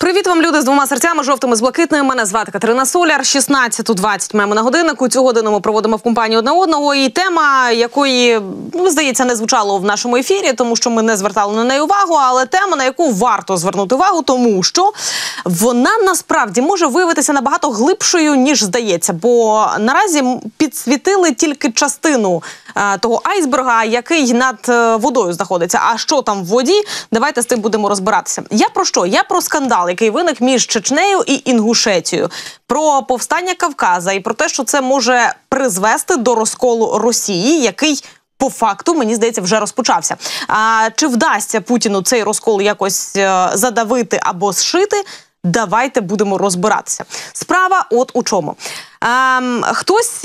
Привіт вам, люди з двома серцями, жовтими з блакитною. Мене звати Катерина Соляр. 16:20 маємо на годиннику. Цю годину ми проводимо в компанії одне одного. І тема, якої, здається, не звучало в нашому ефірі, тому що ми не звертали на неї увагу, але тема, на яку варто звернути увагу, тому що вона насправді може виявитися набагато глибшою, ніж здається. Бо наразі підсвітили тільки частину того айсберга, який над водою знаходиться. А що там в воді? Давайте з тим будемо розбиратися. Я про що? Я про скандал, який виник між Чечнею і Інгушетією, про повстання Кавказа і про те, що це може призвести до розколу Росії, який по факту, мені здається, вже розпочався. Чи вдасться Путіну цей розкол якось задавити або зшити? Давайте будемо розбиратися. Справа от у чому. Хтось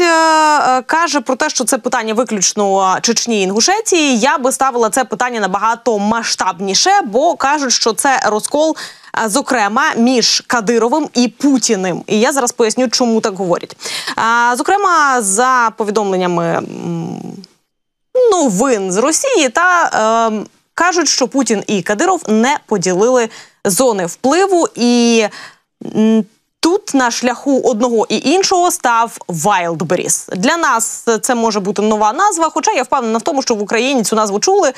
каже про те, що це питання виключно Чечні і Інгушетії. Я би ставила це питання набагато масштабніше, бо кажуть, що це розкол, зокрема, між Кадировим і Путіним. І я зараз поясню, чому так говорять. Зокрема, за повідомленнями новин з Росії, та кажуть, що Путін і Кадиров не поділили зони впливу, і тут на шляху одного і іншого став Wildberries. Для нас це може бути нова назва, хоча я впевнена в тому, що в Україні цю назву чули.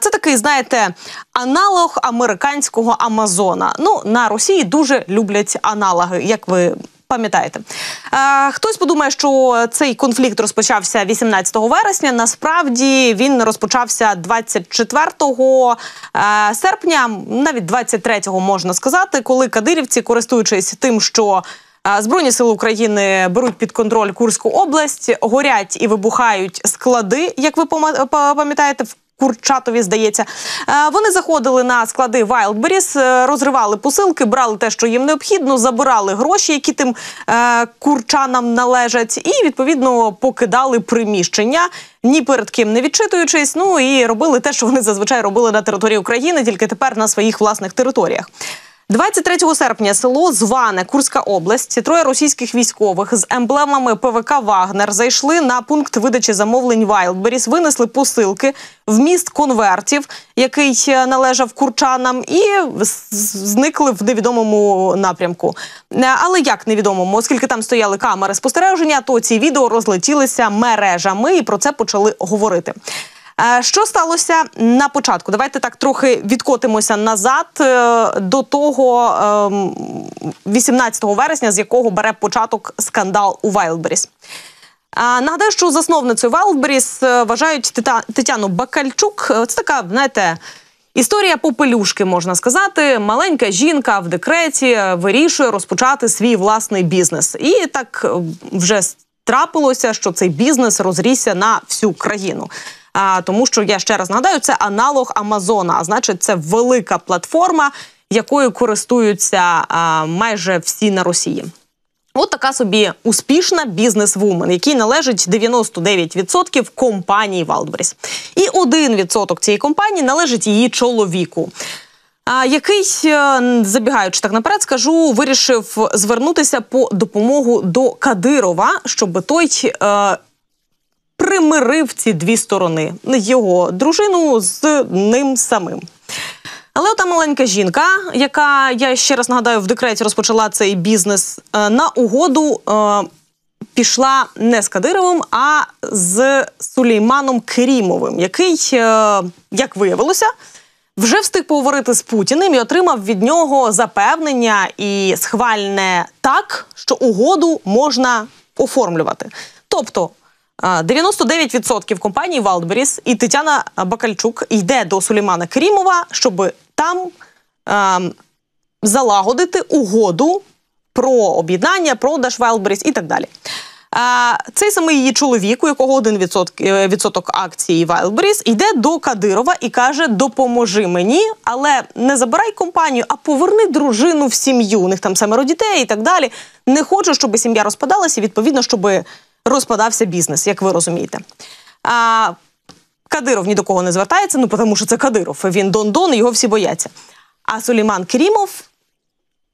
Це такий, знаєте, аналог американського Амазона. Ну, на Росії дуже люблять аналоги, як ви пам'ятаєте. Хтось подумає, що цей конфлікт розпочався 18 вересня. Насправді він розпочався 24 серпня, навіть 23-го можна сказати, коли кадирівці, користуючись тим, що Збройні сили України беруть під контроль Курську область, горять і вибухають склади, як ви пам'ятаєте, в Курчатові, здається. Вони заходили на склади Wildberries, розривали посилки, брали те, що їм необхідно, забирали гроші, які тим курчанам належать, і, відповідно, покидали приміщення, ні перед ким не відчитуючись, ну і робили те, що вони зазвичай робили на території України, тільки тепер на своїх власних територіях. 23 серпня село Зване, Курська область, троє російських військових з емблемами ПВК «Вагнер» зайшли на пункт видачі замовлень Wildberries, винесли посилки в міст конвертів, який належав курчанам, і зникли в невідомому напрямку. Але як невідомому? Оскільки там стояли камери спостереження, то ці відео розлетілися мережами і про це почали говорити. Що сталося на початку? Давайте так трохи відкотимося назад до того 18 вересня, з якого бере початок скандал у Wildberries. Нагадаю, що засновницею Wildberries вважають Тетяну Бакальчук. Це така, знаєте, історія попелюшки, можна сказати. Маленька жінка в декреті вирішує розпочати свій власний бізнес. І так вже трапилося, що цей бізнес розрісся на всю країну. Тому що, я ще раз нагадаю, це аналог Амазона, а значить це велика платформа, якою користуються майже всі на Росії. От така собі успішна бізнес-вумен, якій належить 99% компанії Wildberries. І 1% цієї компанії належить її чоловіку, який, забігаючи так наперед, скажу, вирішив звернутися по допомогу до Кадирова, щоб той примирив ці дві сторони, його дружину з ним самим. Але ота маленька жінка, яка, я ще раз нагадаю, в декреті розпочала цей бізнес, на угоду пішла не з Кадировим, а з Сулейманом Керімовим, який, як виявилося, вже встиг поговорити з Путіним і отримав від нього запевнення і схвальне так, що угоду можна оформлювати. Тобто, 99% компанії Wildberries і Тетяна Бакальчук йде до Сулеймана Керімова, щоб там залагодити угоду про об'єднання, продаж Wildberries і так далі. Цей самий її чоловік, у якого 1% акції Wildberries, йде до Кадирова і каже: допоможи мені, але не забирай компанію, а поверни дружину в сім'ю. У них там 7 дітей і так далі. Не хочу, щоб сім'я розпадалася, відповідно, щоб розпадався бізнес, як ви розумієте. Кадиров ні до кого не звертається, ну, тому що це Кадиров. Він Дон-Дон, його всі бояться. А Сулейман Керімов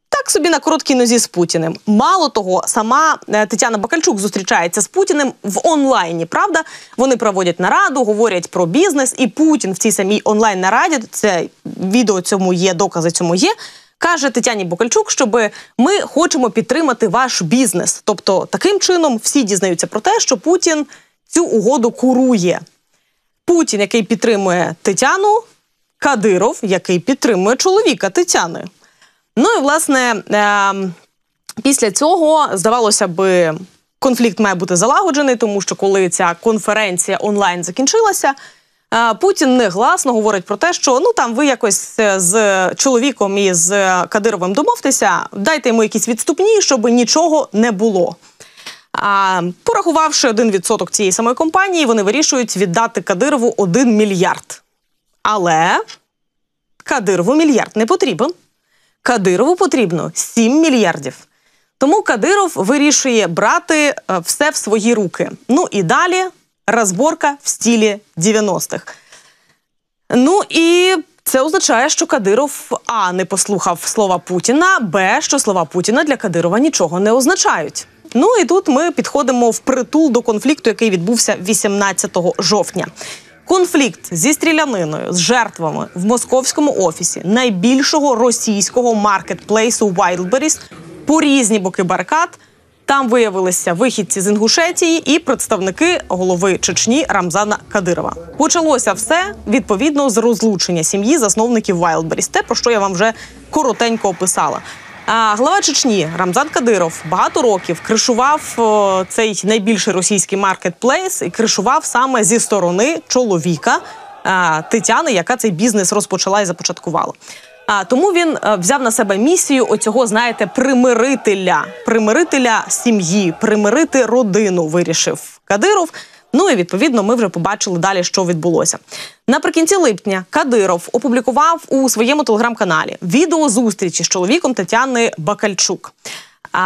так собі на короткій нозі з Путіним. Мало того, сама Тетяна Бакальчук зустрічається з Путіним в онлайні, правда? Вони проводять нараду, говорять про бізнес, і Путін в цій самій онлайн-нараді, це відео цьому є, докази цьому є, каже Тетяні Бакальчук, щоб ми хочемо підтримати ваш бізнес. Тобто таким чином всі дізнаються про те, що Путін цю угоду курує. Путін, який підтримує Тетяну, Кадиров, який підтримує чоловіка Тетяни. Ну і, власне, після цього, здавалося би, конфлікт має бути залагоджений, тому що коли ця конференція онлайн закінчилася, Путін негласно говорить про те, що ну там ви якось з чоловіком і з Кадировим домовтеся, дайте йому якісь відступні, щоб нічого не було. Порахувавши 1% цієї самої компанії, вони вирішують віддати Кадирову 1 мільярд. Але Кадирову мільярд не потрібен. Кадирову потрібно 7 мільярдів. Тому Кадиров вирішує брати все в свої руки. Ну і далі розборка в стилі 90-х. Ну і це означає, що Кадиров а. Не послухав слова Путіна, б. Що слова Путіна для Кадирова нічого не означають. Ну і тут ми підходимо впритул до конфлікту, який відбувся 18 жовтня. Конфлікт зі стріляниною, з жертвами в московському офісі найбільшого російського маркетплейсу Wildberries по різні боки барикад. Там виявилися вихідці з Інгушетії і представники голови Чечні Рамзана Кадирова. Почалося все, відповідно, з розлучення сім'ї засновників Wildberries, те, про що я вам вже коротенько описала. А глава Чечні Рамзан Кадиров багато років кришував цей найбільший російський маркетплейс і кришував саме зі сторони чоловіка Тетяни, яка цей бізнес розпочала і започаткувала. Тому він взяв на себе місію оцього, знаєте, примирителя сім'ї, примирити родину, вирішив Кадиров. Ну і, відповідно, ми вже побачили далі, що відбулося. Наприкінці липня Кадиров опублікував у своєму телеграм-каналі відеозустрічі з чоловіком Тетяни Бакальчук,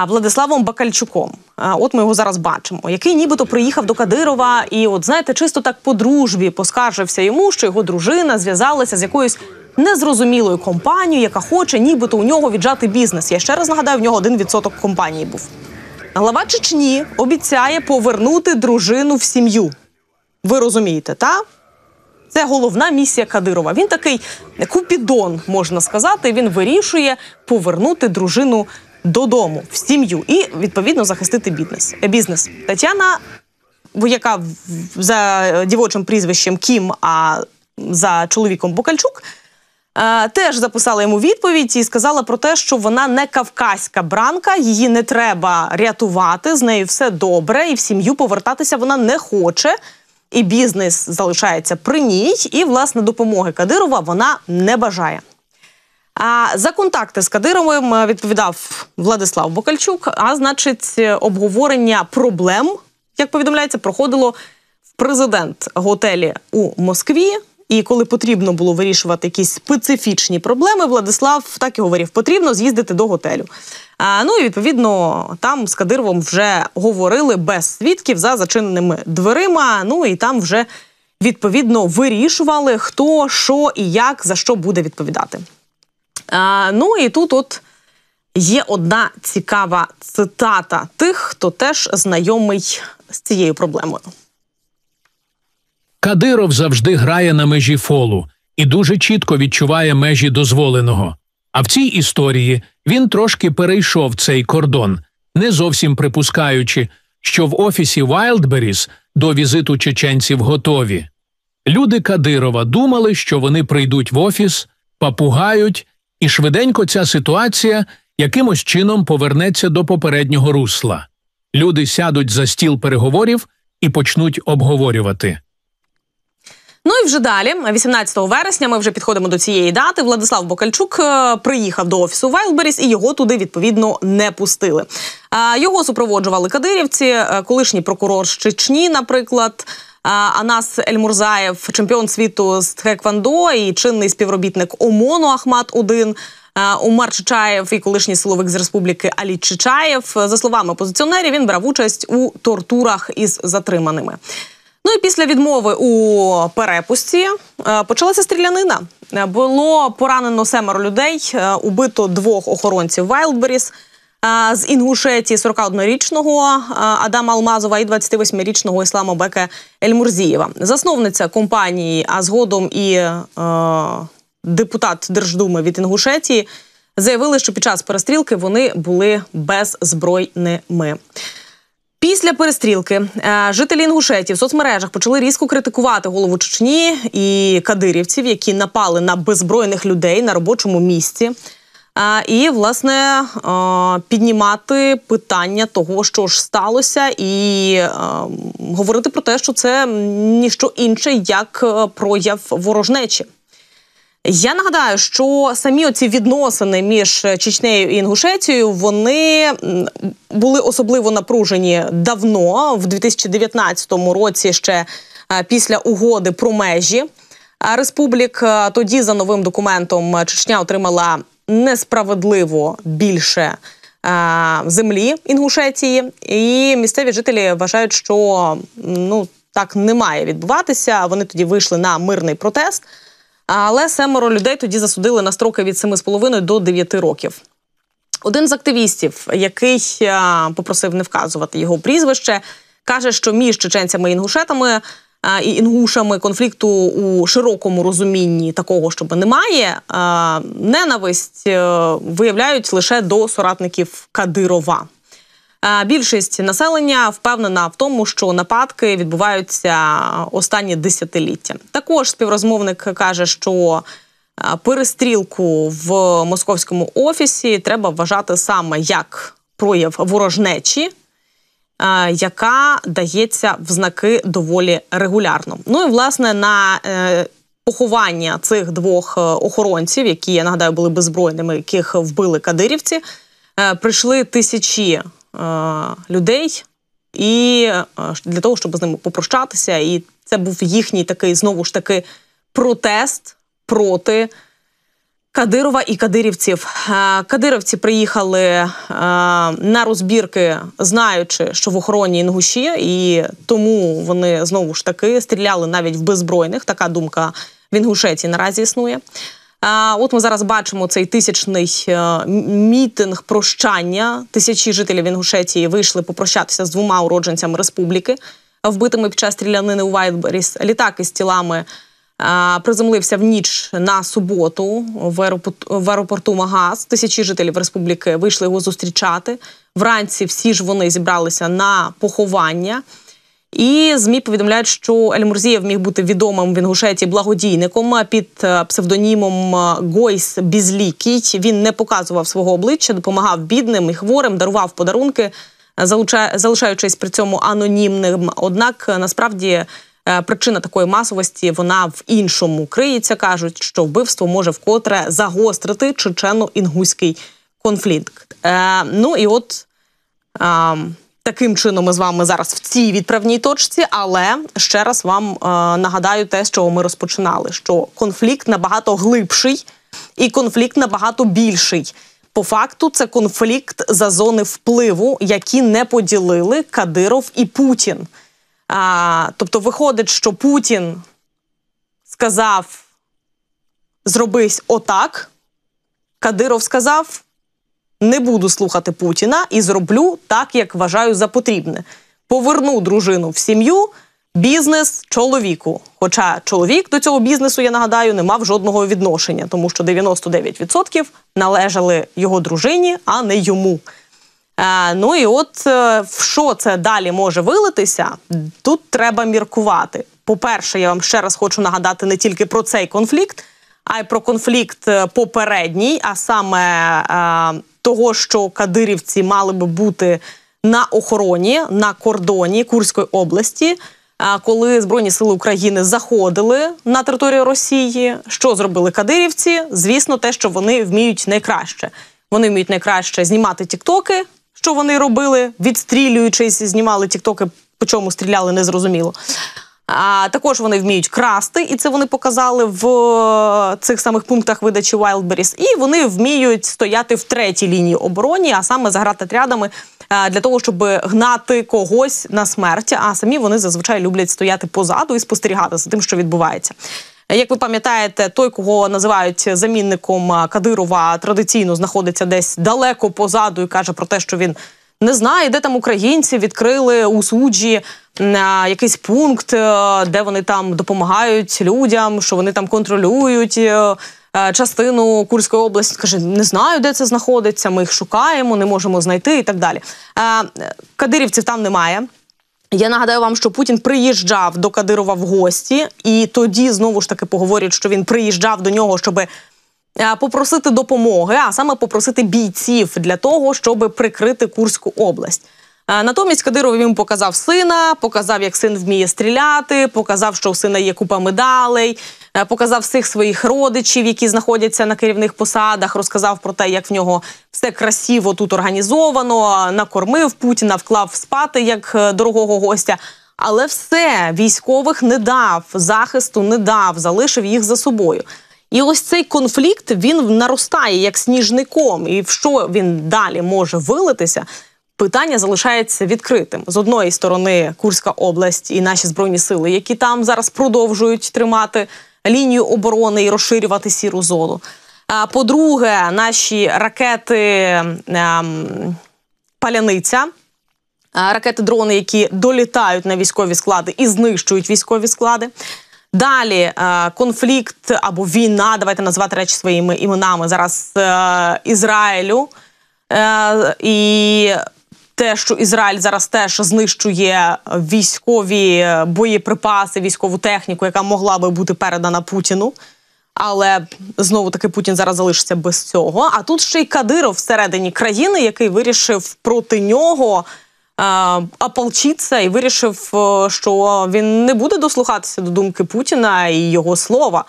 Владиславом Бакальчуком. От ми його зараз бачимо, який нібито приїхав до Кадирова і, от знаєте, чисто так по дружбі поскаржився йому, що його дружина зв'язалася з якоюсь незрозумілою компанією, яка хоче нібито у нього віджати бізнес. Я ще раз нагадаю, в нього 1% компанії був. Глава Чечні обіцяє повернути дружину в сім'ю. Ви розумієте, та? Це головна місія Кадирова. Він такий купідон, можна сказати. Він вирішує повернути дружину додому, в сім'ю і, відповідно, захистити бізнес. Тетяна, яка за дівочим прізвищем Кім, а за чоловіком Бакальчук, теж записала йому відповідь і сказала про те, що вона не кавказька бранка, її не треба рятувати, з нею все добре, і в сім'ю повертатися вона не хоче, і бізнес залишається при ній, і, власне, допомоги Кадирова вона не бажає. За контакти з Кадировим відповідав Владислав Бакальчук, а, значить, обговорення проблем, як повідомляється, проходило в президент-готелі у Москві. І коли потрібно було вирішувати якісь специфічні проблеми, Владислав так і говорив, потрібно з'їздити до готелю. Ну і, відповідно, там з Кадировим вже говорили без свідків за зачиненими дверима, ну і там вже, відповідно, вирішували, хто, що і як, за що буде відповідати. Ну і тут от є одна цікава цитата тих, хто теж знайомий з цією проблемою. Кадиров завжди грає на межі фолу і дуже чітко відчуває межі дозволеного. А в цій історії він трошки перейшов цей кордон, не зовсім припускаючи, що в офісі Wildberries до візиту чеченців готові. Люди Кадирова думали, що вони прийдуть в офіс, попугають, і швиденько ця ситуація якимось чином повернеться до попереднього русла. Люди сядуть за стіл переговорів і почнуть обговорювати. Ну і вже далі, 18 вересня, ми вже підходимо до цієї дати, Владислав Бакальчук приїхав до офісу Wildberries і його туди, відповідно, не пустили. Його супроводжували кадирівці, колишній прокурор Чечні, наприклад, Анас Ельмурзаєв, чемпіон світу з тхеквондо і чинний співробітник ОМОНу Ахмат-1, Умар Чичаєв і колишній силовик з республіки Алі Чичаєв. За словами опозиціонерів, він брав участь у тортурах із затриманими. Ну і після відмови у перепустці почалася стрілянина. Було поранено 7 людей, убито 2 охоронців Wildberries, з Інгушетії 41-річного Адама Алмазова і 28-річного Ісламбека Ельмурзієва. Засновниця компанії, а згодом і депутат Держдуми від Інгушетії заявили, що під час перестрілки вони були беззбройними. Після перестрілки жителі Інгушетії в соцмережах почали різко критикувати голову Чечні і кадирівців, які напали на беззбройних людей на робочому місці. І, власне, піднімати питання того, що ж сталося, і говорити про те, що це ніщо інше, як прояв ворожнечі. Я нагадаю, що самі оці відносини між Чечнею і Інгушетією, вони були особливо напружені давно, в 2019 році, ще після угоди про межі республік. Тоді за новим документом Чечня отримала несправедливо більше землі Інгушетії. І місцеві жителі вважають, що так не має відбуватися. Вони тоді вийшли на мирний протест. Але семеро людей тоді засудили на строки від 7,5 до 9 років. Один з активістів, який попросив не вказувати його прізвище, каже, що між чеченцями і інгушетами і інгушами конфлікту у широкому розумінні такого, щоб немає, ненависть виявляють лише до соратників Кадирова. Більшість населення впевнена в тому, що нападки відбуваються останні десятиліття. Також співрозмовник каже, що перестрілку в московському офісі треба вважати саме як прояв ворожнечі, яка дається в знаки доволі регулярно. Ну і, власне, на поховання цих двох охоронців, які, я нагадаю, були беззбройними, яких вбили кадирівці, прийшли тисячі людей і для того, щоб з ними попрощатися. І це був їхній такий, знову ж таки, протест проти Кадирова і кадирівців. Кадировці приїхали на розбірки, знаючи, що в охороні інгуші, і тому вони, знову ж таки, стріляли навіть в беззбройних. Така думка в Інгушетії наразі існує. От ми зараз бачимо цей тисячний мітинг прощання. Тисячі жителів Інгушетії вийшли попрощатися з двома уродженцями республіки, вбитими під час стрілянини у Wildberries. Літак із тілами приземлився в ніч на суботу в аеропорту Магаз. Тисячі жителів республіки вийшли його зустрічати. Вранці всі ж вони зібралися на поховання. І ЗМІ повідомляють, що Ельмурзієв міг бути відомим в Інгушетії благодійником під псевдонімом Гойс Бізлікій. Він не показував свого обличчя, допомагав бідним і хворим, дарував подарунки, залишаючись при цьому анонімним. Однак, насправді, причина такої масовості, вона в іншому криється. Кажуть, що вбивство може вкотре загострити чечено-інгуський конфлікт. Ну і от... Таким чином ми з вами зараз в цій відправній точці, але ще раз вам нагадаю те, з чого ми розпочинали, що конфлікт набагато глибший і конфлікт набагато більший. По факту це конфлікт за зони впливу, які не поділили Кадиров і Путін. Тобто виходить, що Путін сказав «зробись отак», Кадиров сказав «не буду слухати Путіна і зроблю так, як вважаю за потрібне. Поверну дружину в сім'ю, бізнес чоловіку». Хоча чоловік до цього бізнесу, я нагадаю, не мав жодного відношення, тому що 99% належали його дружині, а не йому. Ну і от в що це далі може вилитися, тут треба міркувати. По-перше, я вам ще раз хочу нагадати не тільки про цей конфлікт, а й про конфлікт попередній, а саме того, що кадирівці мали би бути на охороні, на кордоні Курської області, коли Збройні сили України заходили на територію Росії. Що зробили кадирівці? Звісно, те, що вони вміють найкраще. Вони вміють найкраще знімати тіктоки, що вони робили, відстрілюючись, знімали тіктоки, по чому стріляли, незрозуміло. А також вони вміють красти, і це вони показали в цих самих пунктах видачі Wildberries. І вони вміють стояти в третій лінії оборони, а саме за гратотрядами, для того, щоб гнати когось на смерть. А самі вони зазвичай люблять стояти позаду і спостерігати за тим, що відбувається. Як ви пам'ятаєте, той, кого називають замінником Кадирова, традиційно знаходиться десь далеко позаду і каже про те, що він не знає, де там українці відкрили у Суджі якийсь пункт, де вони там допомагають людям, що вони там контролюють частину Курської області, каже, не знаю, де це знаходиться, ми їх шукаємо, не можемо знайти і так далі. Кадирівців там немає. Я нагадаю вам, що Путін приїжджав до Кадирова в гості, і тоді знову ж таки поговорять, що він приїжджав до нього, щоб попросити допомоги, а саме попросити бійців для того, щоб прикрити Курську область. Натомість Кадиров їм показав сина, показав, як син вміє стріляти, показав, що у сина є купа медалей, показав всіх своїх родичів, які знаходяться на керівних посадах, розказав про те, як в нього все красиво тут організовано, накормив Путіна, вклав спати як дорогого гостя. Але все, військових не дав, захисту не дав, залишив їх за собою. І ось цей конфлікт, він наростає як сніжний ком, і в що він далі може вилитися – питання залишається відкритим. З одної сторони, Курська область і наші Збройні сили, які там зараз продовжують тримати лінію оборони і розширювати сіру зону. А по-друге, наші ракети «Паляниця», ракети-дрони, які долітають на військові склади і знищують військові склади. Далі конфлікт або війна, давайте назвати речі своїми іменами, зараз Ізраїлю і... те, що Ізраїль зараз теж знищує військові боєприпаси, військову техніку, яка могла би бути передана Путіну. Але, знову-таки, Путін зараз залишиться без цього. А тут ще й Кадиров всередині країни, який вирішив проти нього ополчитися і вирішив, що він не буде дослухатися до думки Путіна і його слова.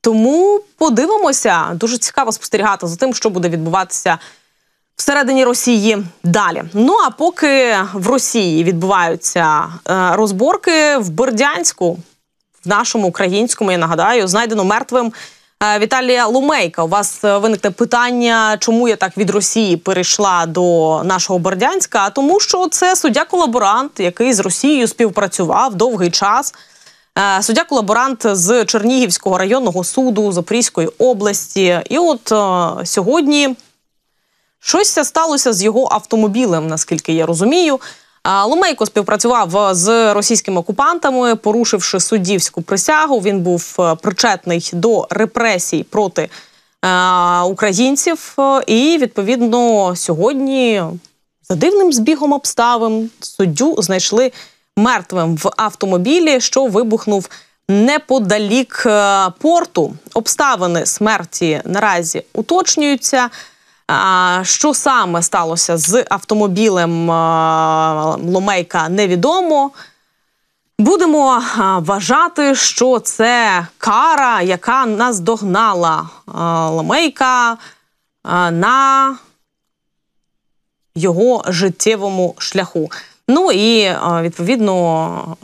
Тому подивимося, дуже цікаво спостерігати за тим, що буде відбуватися всередині Росії далі. Ну, а поки в Росії відбуваються розборки, в Бердянську, в нашому українському, я нагадаю, знайдено мертвим Віталія Ломейка. У вас виникне питання, чому я так від Росії перейшла до нашого Бердянська? А тому, що це суддя-колаборант, який з Росією співпрацював довгий час. Суддя-колаборант з Чернігівського районного суду Запорізької області. І от сьогодні... щось сталося з його автомобілем, наскільки я розумію. Ломейко співпрацював з російськими окупантами, порушивши суддівську присягу. Він був причетний до репресій проти українців. І, відповідно, сьогодні за дивним збігом обставин суддю знайшли мертвим в автомобілі, що вибухнув неподалік порту. Обставини смерті наразі уточнюються. Що саме сталося з автомобілем Ломейка, невідомо. Будемо вважати, що це кара, яка наздогнала Ломейка на його життєвому шляху. Ну і, відповідно,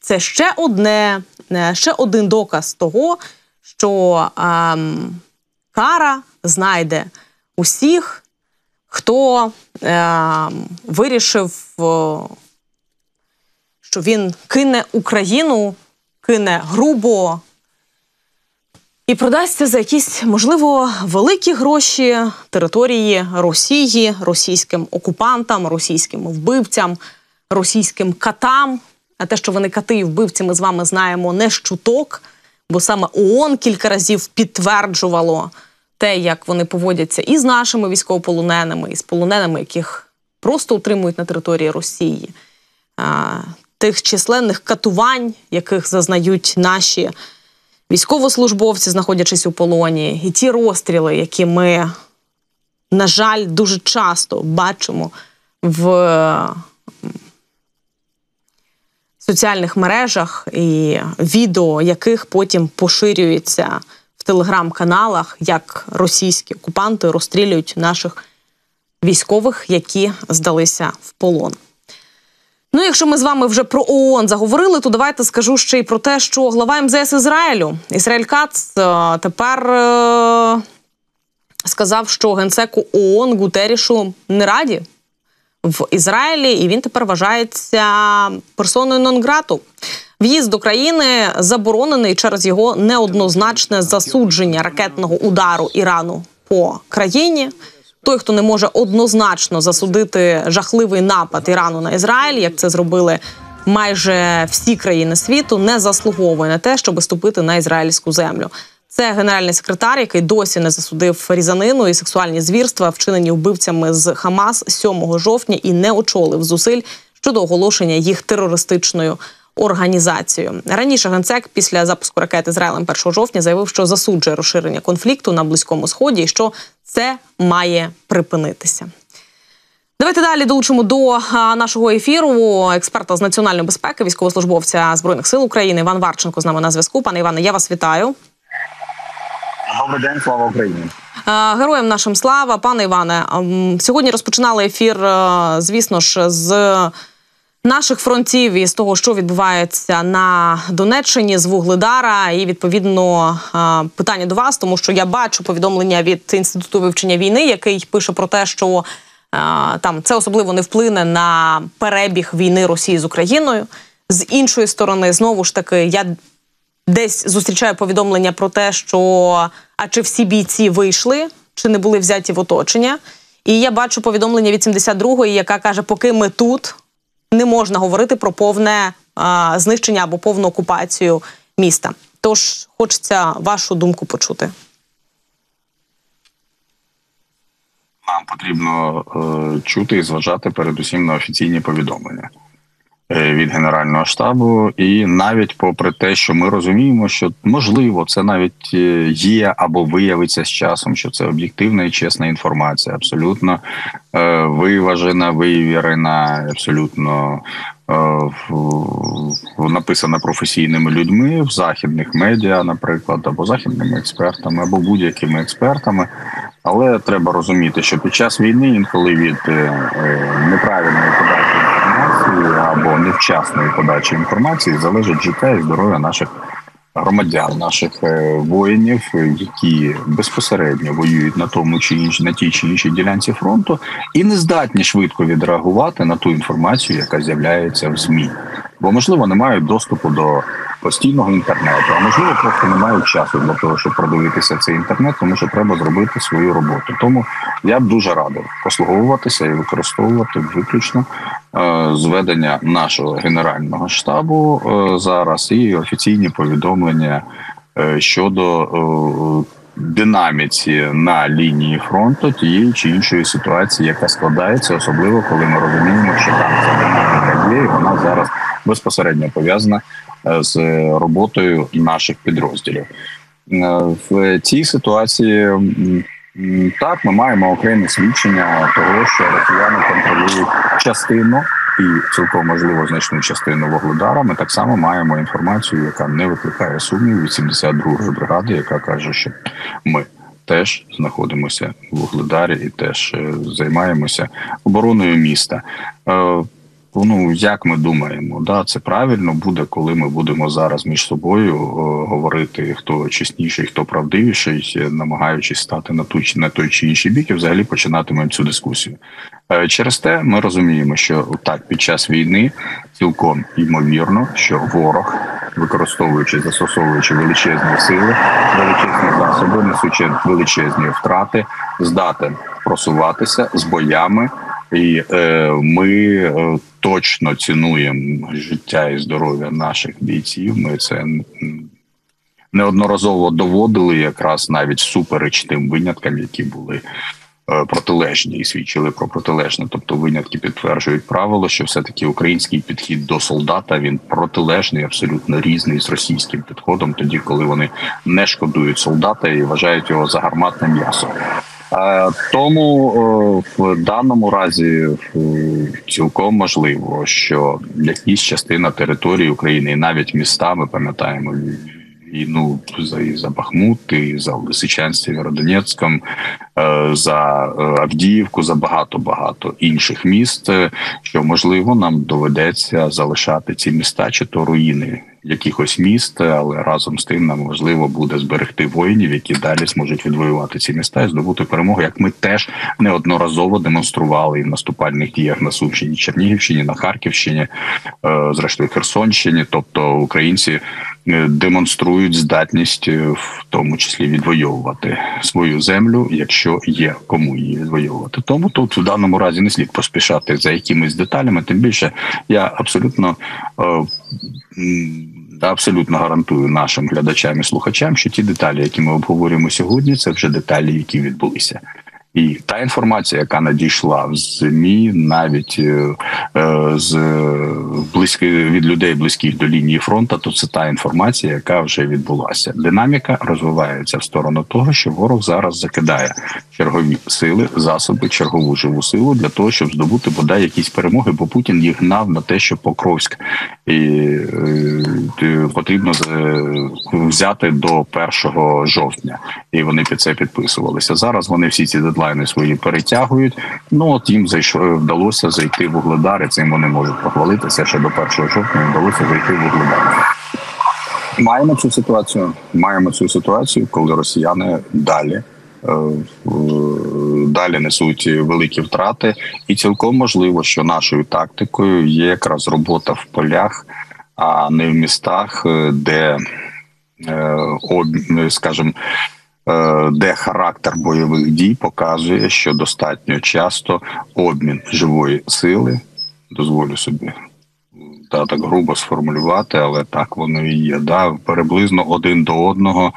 це ще один доказ того, що кара знайде усіх, хто вирішив, що він кине Україну, кине грубо і продасться за якісь, можливо, великі гроші території Росії, російським окупантам, російським вбивцям, російським катам. А те, що вони кати і вбивці, ми з вами знаємо не з чуток, бо саме ООН кілька разів підтверджувало те, як вони поводяться і з нашими військовополоненими, і з полоненими, яких просто утримують на території Росії. Тих численних катувань, яких зазнають наші військовослужбовці, знаходячись у полоні, і ті розстріли, які ми, на жаль, дуже часто бачимо в соціальних мережах і відео, яких потім поширюється телеграм-каналах, як російські окупанти розстрілюють наших військових, які здалися в полон. Ну, якщо ми з вами вже про ООН заговорили, то давайте скажу ще й про те, що глава МЗС Ізраїлю, Ісраїль Кац, тепер сказав, що генсеку ООН Гутерішу не раді в Ізраїлі, і він тепер вважається персоною нон-грату. В'їзд до країни заборонений через його неоднозначне засудження ракетного удару Ірану по країні. Той, хто не може однозначно засудити жахливий напад Ірану на Ізраїль, як це зробили майже всі країни світу, не заслуговує на те, щоб ступити на ізраїльську землю. Це генеральний секретар, який досі не засудив різанину і сексуальні звірства, вчинені вбивцями з Хамас 7 жовтня і не очолив зусиль щодо оголошення їх терористичною організацією. Раніше Генсек після запуску ракет Ізраїлем 1 жовтня заявив, що засуджує розширення конфлікту на Близькому Сході і що це має припинитися. Давайте далі долучимо до нашого ефіру експерта з національної безпеки, військовослужбовця Збройних сил України Іван Варченко з нами на зв'язку. Пане Іване, я вас вітаю. Добрий день, слава Україні. Героям нашим слава. Пане Іване, сьогодні розпочинали ефір, звісно ж, з наших фронтів і з того, що відбувається на Донеччині, з Вугледара. І, відповідно, питання до вас, тому що я бачу повідомлення від Інституту вивчення війни, який пише про те, що там це особливо не вплине на перебіг війни Росії з Україною. З іншої сторони, знову ж таки, я десь зустрічаю повідомлення про те, що а чи всі бійці вийшли, чи не були взяті в оточення. І я бачу повідомлення від 72-ї, яка каже, поки ми тут, не можна говорити про повне знищення або повну окупацію міста. Тож хочеться вашу думку почути. Нам потрібно чути і зважати передусім на офіційні повідомлення від Генерального штабу. І навіть попри те, що ми розуміємо, що можливо це навіть є або виявиться з часом, що це об'єктивна і чесна інформація, абсолютно виважена, вивірена, абсолютно написана професійними людьми в західних медіа, наприклад, або західними експертами, або будь-якими експертами. Але треба розуміти, що під час війни інколи від неправильної подачі інформації або невчасної подачі інформації залежить життя і здоров'я наших громадян, наших воїнів, які безпосередньо воюють на тому чи на тій чи іншій ділянці фронту, і не здатні швидко відреагувати на ту інформацію, яка з'являється в ЗМІ. Бо, можливо, не мають доступу до постійного інтернету, а можливо, просто не мають часу для того, щоб продивитися цей інтернет, тому що треба зробити свою роботу. Тому я б дуже радив послуговуватися і використовувати виключно зведення нашого Генерального штабу зараз і офіційні повідомлення щодо динаміці на лінії фронту тієї чи іншої ситуації, яка складається, особливо коли ми розуміємо, що там ця динаміка є, і вона зараз безпосередньо пов'язана з роботою наших підрозділів. В цій ситуації так, ми маємо окреме свідчення того, що росіяни контролюють частину і цілком, можливо, значну частину Вугледара. Ми так само маємо інформацію, яка не викликає сумнів, 82-ї бригади, яка каже, що ми теж знаходимося в Вугледарі і теж займаємося обороною міста. Ну, як ми думаємо, да, це правильно буде, коли ми будемо зараз між собою говорити, хто чесніший, хто правдивіший, намагаючись стати на той чи інший бік, і взагалі починатимемо цю дискусію. Через те ми розуміємо, що так, під час війни цілком ймовірно, що ворог, використовуючи, застосовуючи величезні сили, величезні засоби, несучи величезні втрати, здатен просуватися з боями, і ми точно цінуємо життя і здоров'я наших бійців. Ми це неодноразово доводили, якраз навіть супереч тим виняткам, які були протилежні і свідчили про протилежне. Тобто винятки підтверджують правило, що все-таки український підхід до солдата, він протилежний, абсолютно різний з російським підходом, тоді, коли вони не шкодують солдата і вважають його за гарматне м'ясо. Тому в даному разі цілком можливо, що якісь частина території України, і навіть міста, ми пам'ятаємо війну за Бахмут, і за Лисичанськ, Сєвєродонецьком, за Авдіївку, за багато-багато інших міст, що, можливо, нам доведеться залишати ці міста чи то руїни якихось міст, але разом з тим нам важливо буде зберегти воїнів, які далі зможуть відвоювати ці міста і здобути перемогу, як ми теж неодноразово демонстрували і в наступальних діях на Сумщині, Чернігівщині, на Харківщині, зрештою Херсонщині. Тобто українці демонструють здатність в тому числі відвоювати свою землю, якщо є кому її відвоювати. Тому тут в даному разі не слід поспішати за якимись деталями, тим більше я абсолютно абсолютно гарантую нашим глядачам і слухачам, що ті деталі, які ми обговорюємо сьогодні, це вже деталі, які відбулися. І та інформація, яка надійшла в ЗМІ, навіть з від людей, близьких до лінії фронту, то це та інформація, яка вже відбулася. Динаміка розвивається в сторону того, що ворог зараз закидає чергові сили, засоби, чергову живу силу для того, щоб здобути бодай якісь перемоги, бо Путін їх гнав на те, що Покровськ потрібно взяти до 1 жовтня. І вони під це підписувалися. Зараз вони всі ці дедлайни свої перетягують. Ну, от їм вдалося зайти в Вугледар, і цим вони можуть похвалитися, що до 1 жовтня їм вдалося зайти в Вугледар. Маємо цю ситуацію, коли росіяни далі несуть великі втрати. І цілком можливо, що нашою тактикою є якраз робота в полях, а не в містах, де характер бойових дій показує, що достатньо часто обмін живої сили, дозволю собі так грубо сформулювати, але так воно і є, приблизно один до одного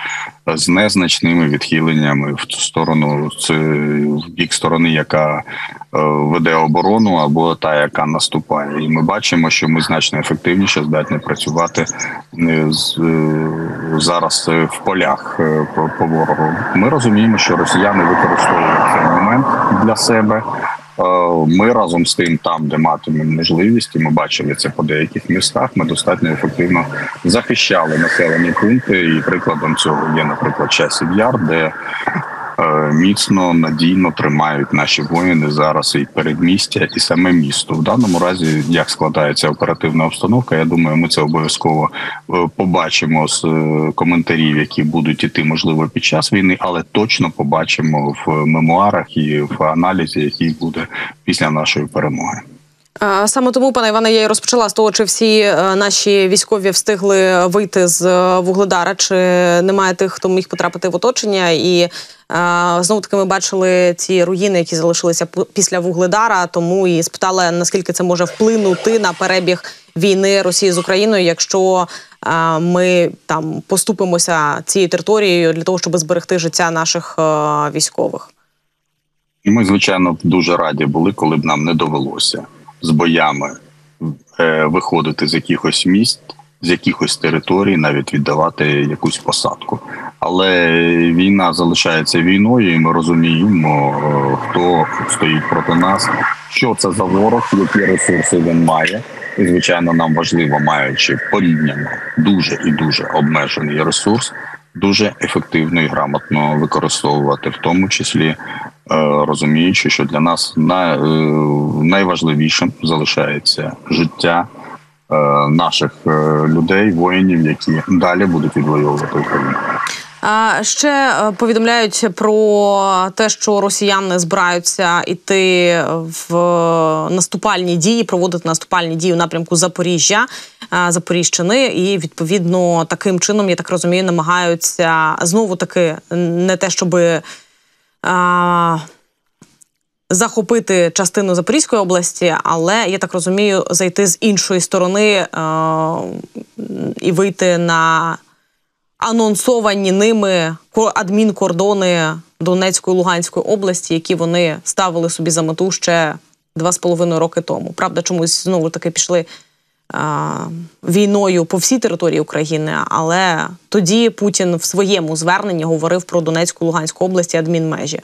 з незначними відхиленнями в бік сторони, яка веде оборону, або та, яка наступає. І ми бачимо, що ми значно ефективніше здатні працювати зараз в полях по ворогу. Ми розуміємо, що росіяни використовують цей момент для себе. Ми разом з тим, там, де матимемо можливість, і ми бачили це по деяких містах, ми достатньо ефективно захищали населені пункти, і прикладом цього є, наприклад, Часів Яр, де міцно, надійно тримають наші воїни зараз і передмістя, і саме місто. В даному разі, як складається оперативна обстановка, я думаю, ми це обов'язково побачимо з коментарів, які будуть іти, можливо, під час війни, але точно побачимо в мемуарах і в аналізі, який буде після нашої перемоги. Саме тому, пане Іване, я і розпочала з того, чи всі наші військові встигли вийти з Вугледара, чи немає тих, хто міг потрапити в оточення. І знову-таки ми бачили ці руїни, які залишилися після Вугледара, тому і спитала, наскільки це може вплинути на перебіг війни Росії з Україною, якщо ми там поступимося цією територією для того, щоб зберегти життя наших військових. І ми, звичайно, дуже раді були, коли б нам не довелося з боями виходити з якихось місць, з якихось територій, навіть віддавати якусь посадку. Але війна залишається війною, і ми розуміємо, хто стоїть проти нас, що це за ворог, які ресурси він має. І, звичайно, нам важливо, маючи порівняно дуже і дуже обмежений ресурс, дуже ефективно і грамотно використовувати, в тому числі розуміючи, що для нас найважливішим залишається життя наших людей, воїнів, які далі будуть відвоювати Україну. Ще повідомляють про те, що росіяни збираються йти в наступальні дії, проводити наступальні дії у напрямку Запоріжжя, Запоріжчини, і відповідно таким чином, я так розумію, намагаються знову-таки не те, щоби захопити частину Запорізької області, але, я так розумію, зайти з іншої сторони і вийти на анонсовані ними адмінкордони Донецької, Луганської області, які вони ставили собі за мету ще 2,5 роки тому. Правда, чомусь знову-таки пішли війною по всій території України, але тоді Путін в своєму зверненні говорив про Донецьку, Луганську області, адмінмежі.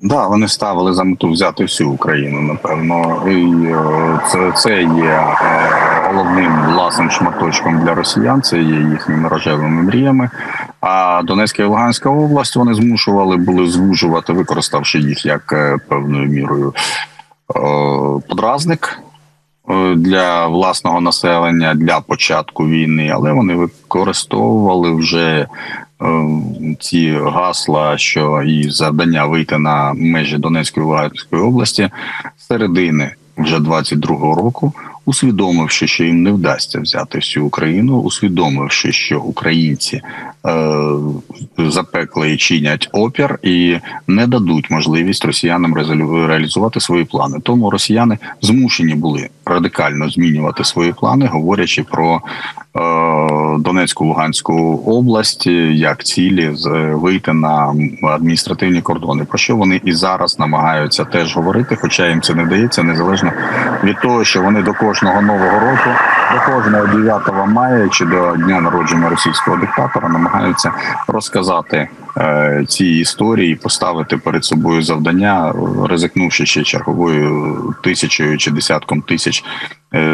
Да, вони ставили за мету взяти всю Україну, напевно. І це є головним власним шматочком для росіян, це є їхніми рожевими мріями. А Донецька і Луганська область вони змушували були звужувати, використавши їх як певною мірою подразник для власного населення, для початку війни, але вони використовували вже ці гасла, що і завдання вийти на межі Донецької і Луганської області середини вже 22-го року усвідомивши, що їм не вдасться взяти всю Україну, усвідомивши, що українці запекли і чинять опір і не дадуть можливість росіянам реалізувати свої плани. Тому росіяни змушені були радикально змінювати свої плани, говорячи про Донецьку-Луганську область, як цілі вийти на адміністративні кордони, про що вони і зараз намагаються теж говорити, хоча їм це не вдається, незалежно від того, що вони до кожного Нового року, до кожного 9 мая чи до дня народження російського диктатора намагаються розказати ці історії і поставити перед собою завдання, ризикнувши ще черговою тисячею чи десятком тисяч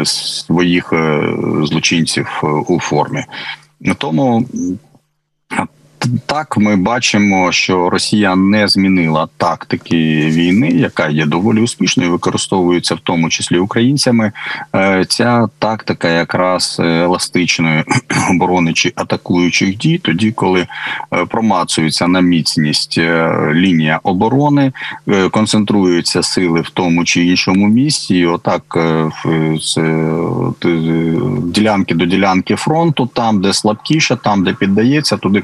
своїх злочинців у формі. Тому так ми бачимо, що Росія не змінила тактики війни, яка є доволі успішною, використовується в тому числі українцями. Ця тактика якраз еластичної оборони чи атакуючих дій, тоді коли промацується на міцність лінія оборони, концентруються сили в тому чи іншому місці, і отак з ділянки до ділянки фронту, там, де слабкіше, там, де піддається, туди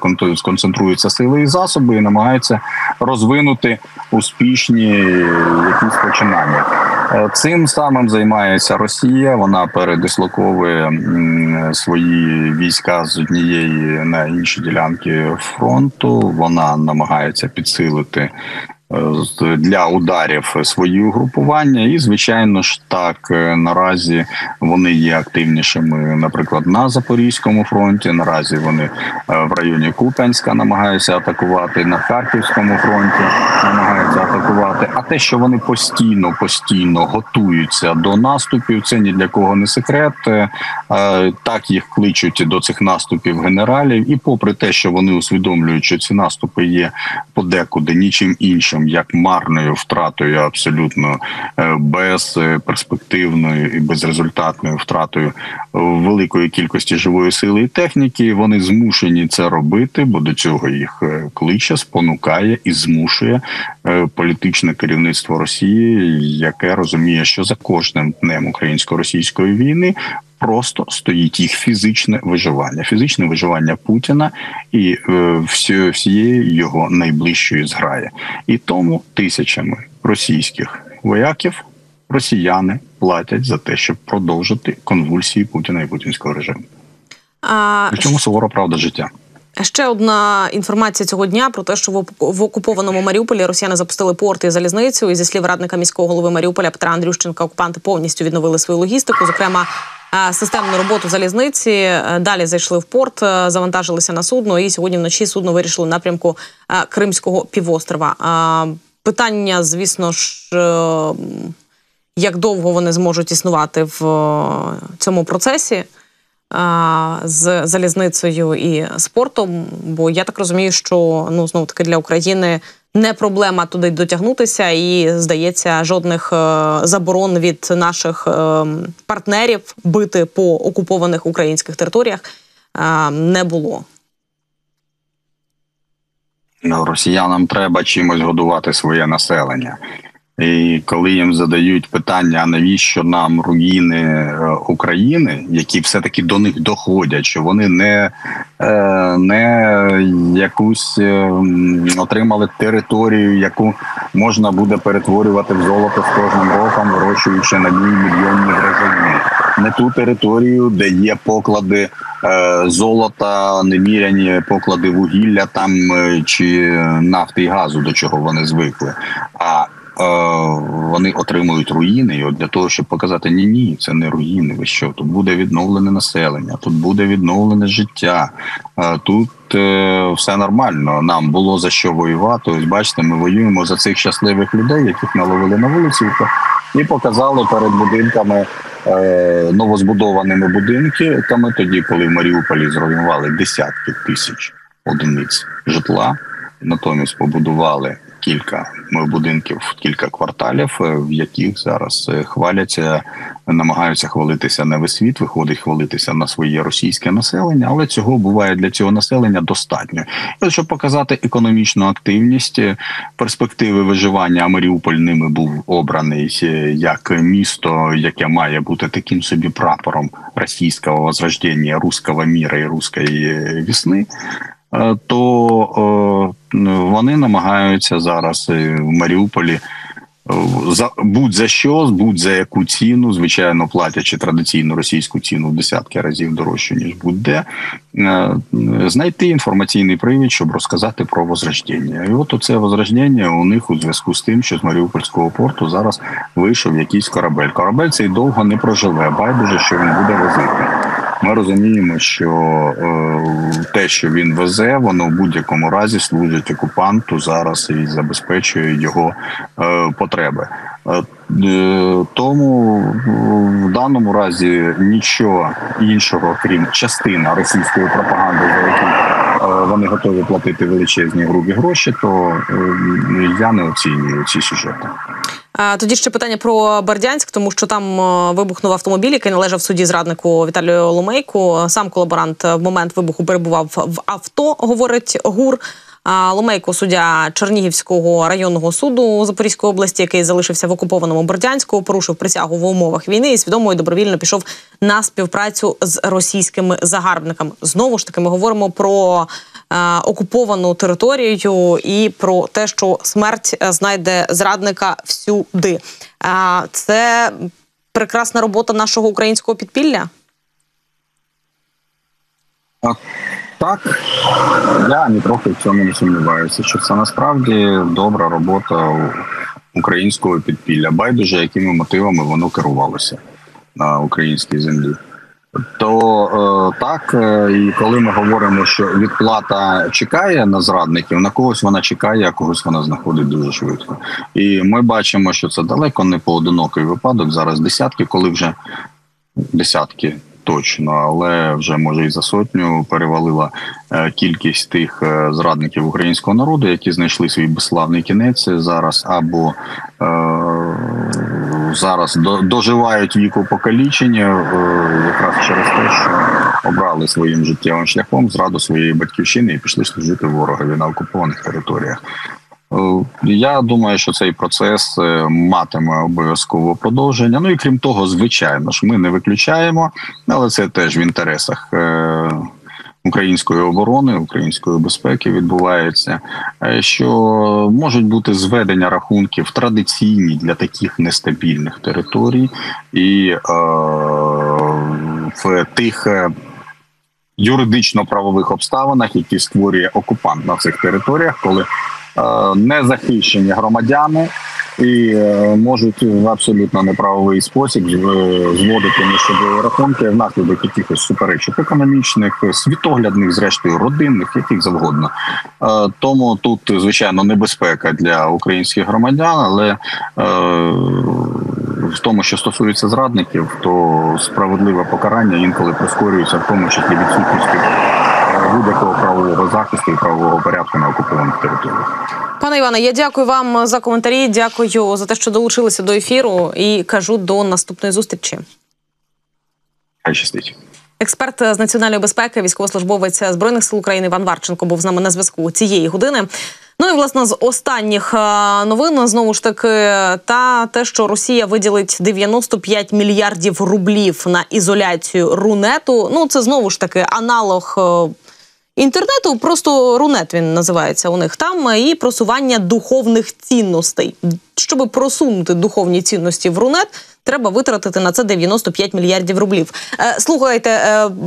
концентруються сили і засоби і намагаються розвинути успішні якісь починання. Цим самим займається Росія, вона передислоковує свої війська з однієї на інші ділянки фронту, вона намагається підсилити для ударів свої угрупування і, звичайно ж, так, наразі вони є активнішими, наприклад, на Запорізькому фронті, наразі вони в районі Куп'янська намагаються атакувати, на Харківському фронті намагаються атакувати, а те, що вони постійно готуються до наступів, це ні для кого не секрет, так їх кличуть до цих наступів генералів, і попри те, що вони усвідомлюють, що ці наступи є подекуди нічим іншим, як марною втратою, абсолютно безперспективною і безрезультатною втратою великої кількості живої сили і техніки, вони змушені це робити, бо до цього їх кличе, спонукає і змушує політичне керівництво Росії, яке розуміє, що за кожним днем українсько-російської війни просто стоїть їх фізичне виживання Путіна і всієї його найближчої зграї. І тому тисячами російських вояків росіяни платять за те, щоб продовжити конвульсії Путіна і путінського режиму. Причому сувора правда життя. Ще одна інформація цього дня про те, що в окупованому Маріуполі росіяни запустили порт і залізницю, і зі слів радника міського голови Маріуполя Петра Андрющенка, окупанти повністю відновили свою логістику, зокрема системну роботу залізниці, далі зайшли в порт, завантажилися на судно, і сьогодні вночі судно вирішило напрямку Кримського півострова. Питання, звісно ж, як довго вони зможуть існувати в цьому процесі з залізницею і з портом, бо я так розумію, що, ну, знову-таки, для України не проблема туди дотягнутися і, здається, жодних заборон від наших партнерів бити по окупованих українських територіях не було. Росіянам треба чимось годувати своє населення. І коли їм задають питання, навіщо нам руїни України, які все-таки до них доходять, що вони не якусь отримали територію, яку можна буде перетворювати в золото з кожним роком, вирощуючи на ній мільйонні гроші. Не ту територію, де є поклади золота, неміряні поклади вугілля там чи нафти і газу, до чого вони звикли, а вони отримують руїни, і от для того, щоб показати, ні, це не руїни, ви що, тут буде відновлене населення, тут буде відновлене життя, тут все нормально, нам було за що воювати, ось бачите, ми воюємо за цих щасливих людей, яких наловили на вулиці, і показали перед будинками, новозбудованими будинками, тоді, коли в Маріуполі зруйнували десятки тисяч одиниць житла, натомість побудували кілька будинків, кілька кварталів, в яких зараз хваляться, намагаються хвалитися на весь світ, виходить хвалитися на своє російське населення, але цього буває для цього населення достатньо. І щоб показати економічну активність, перспективи виживання, а Маріуполь ними був обраний як місто, яке має бути таким собі прапором російського возрождення, руського міра і руської весни, то вони намагаються зараз в Маріуполі будь-за що, будь-за яку ціну, звичайно, платячи традиційну російську ціну в десятки разів дорожче, ніж будь-де, знайти інформаційний привід, щоб розказати про возрождення. І от оце возрождення у них у зв'язку з тим, що з Маріупольського порту зараз вийшов якийсь корабель. Корабель цей довго не проживе, байдуже, що він буде возити. Ми розуміємо, що те, що він везе, воно в будь-якому разі служить окупанту зараз і забезпечує його потреби. Тому в даному разі нічого іншого, крім частини російської пропаганди, за яку вони готові платити величезні грубі гроші, то я не оцінюю ці сюжети. Тоді ще питання про Бердянськ, тому що там вибухнув автомобіль, який належав судді зраднику Віталію Ломейку. Сам колаборант в момент вибуху перебував в авто, говорить ГУР. Ломейко – суддя Чернігівського районного суду Запорізької області, який залишився в окупованому Бердянську, порушив присягу в умовах війни і свідомо і добровільно пішов на співпрацю з російськими загарбниками. Знову ж таки, ми говоримо про окуповану територію і про те, що смерть знайде зрадника всюди. Це прекрасна робота нашого українського підпілля? Так, я нітрохи в цьому не сумніваюся, що це насправді добра робота українського підпілля. Байдуже, якими мотивами воно керувалося на українській землі. То так, і коли ми говоримо, що відплата чекає на зрадників, на когось вона чекає, а когось вона знаходить дуже швидко. І ми бачимо, що це далеко не поодинокий випадок. Зараз десятки, коли вже десятки. Точно, але вже, може, і за сотню перевалила кількість тих зрадників українського народу, які знайшли свій безславний кінець зараз, або зараз доживають віку покалічення якраз через те, що обрали своїм життєвим шляхом зраду своєї батьківщини і пішли служити ворогові на окупованих територіях. Я думаю, що цей процес матиме обов'язково продовження. Ну і крім того, звичайно ж, ми не виключаємо, але це теж в інтересах української оборони, української безпеки відбувається, що можуть бути зведення рахунків традиційні для таких нестабільних територій і в тих юридично-правових обставинах, які створює окупант на цих територіях, коли незахищені громадяни і можуть в абсолютно неправовий спосіб зводити між собою рахунки внаслідок якихось суперечок економічних, світоглядних, зрештою родинних, яких завгодно. Тому тут, звичайно, небезпека для українських громадян, але в тому, що стосується зрадників, то справедливе покарання інколи прискорюється, в тому числі відсутністю будь-якого правового захисту і правового порядку на окупованих територіях. Пане Іване, я дякую вам за коментарі, дякую за те, що долучилися до ефіру і кажу до наступної зустрічі. Хай щастить. Експерт з національної безпеки, військовослужбовець Збройних сил України Іван Варченко був з нами на зв'язку цієї години. Ну і, власне, з останніх новин, знову ж таки, те, що Росія виділить 95 мільярдів рублів на ізоляцію Рунету. Ну, це, знову ж таки, аналог інтернету, просто Рунет він називається у них там, і просування духовних цінностей. Щоб просунути духовні цінності в Рунет, треба витратити на це 95 мільярдів рублів. Слухайте,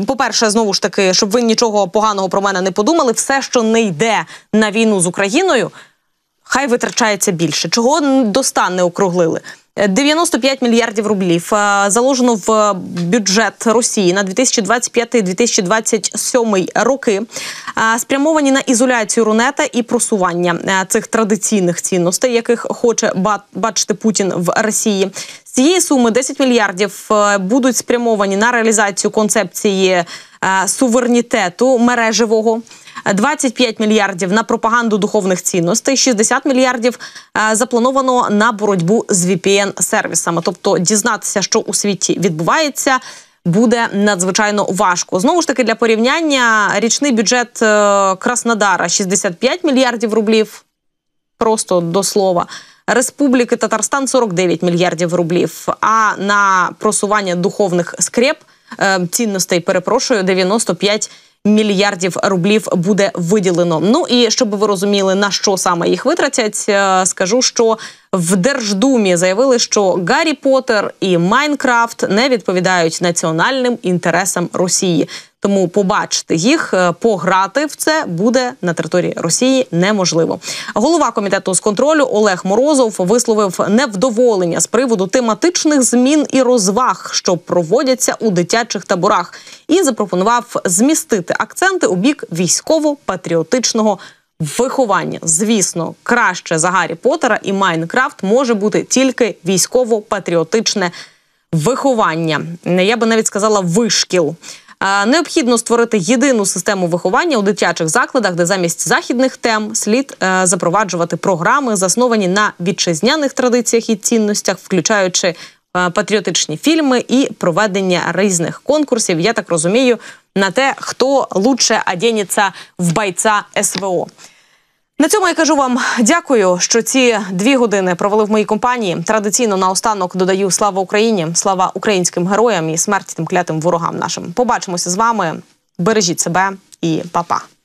по-перше, знову ж таки, щоб ви нічого поганого про мене не подумали, все, що не йде на війну з Україною, хай витрачається більше. Чого до ста не округлили? 95 мільярдів рублів заложено в бюджет Росії на 2025-2027 роки, спрямовані на ізоляцію Рунета і просування цих традиційних цінностей, яких хоче бачити Путін в Росії. З цієї суми 10 мільярдів будуть спрямовані на реалізацію концепції суверенітету мережевого, 25 мільярдів на пропаганду духовних цінностей, 60 мільярдів заплановано на боротьбу з VPN-сервісами. Тобто дізнатися, що у світі відбувається, буде надзвичайно важко. Знову ж таки, для порівняння, річний бюджет Краснодара – 65 мільярдів рублів, просто до слова. Республіки Татарстан – 49 мільярдів рублів, а на просування духовних скреп, цінностей, перепрошую, 95 мільярдів рублів буде виділено. Ну і щоб ви розуміли, на що саме їх витратять, скажу, що в Держдумі заявили, що Гаррі Поттер і Майнкрафт не відповідають національним інтересам Росії. Тому побачити їх, пограти в це буде на території Росії неможливо. Голова комітету з контролю Олег Морозов висловив невдоволення з приводу тематичних змін і розваг, що проводяться у дитячих таборах, і запропонував змістити акценти у бік військово-патріотичного виховання. Звісно, краще за Гаррі Поттера і Майнкрафт може бути тільки військово-патріотичне виховання. Я би навіть сказала вишкіл. Необхідно створити єдину систему виховання у дитячих закладах, де замість західних тем слід запроваджувати програми, засновані на вітчизняних традиціях і цінностях, включаючи патріотичні фільми і проведення різних конкурсів, я так розумію, на те, хто лучше оденеться в бойця СВО. На цьому я кажу вам дякую, що ці 2 години провели в моїй компанії. Традиційно наостанок додаю слава Україні, слава українським героям і смерть тим клятим ворогам нашим. Побачимося з вами, бережіть себе і па-па.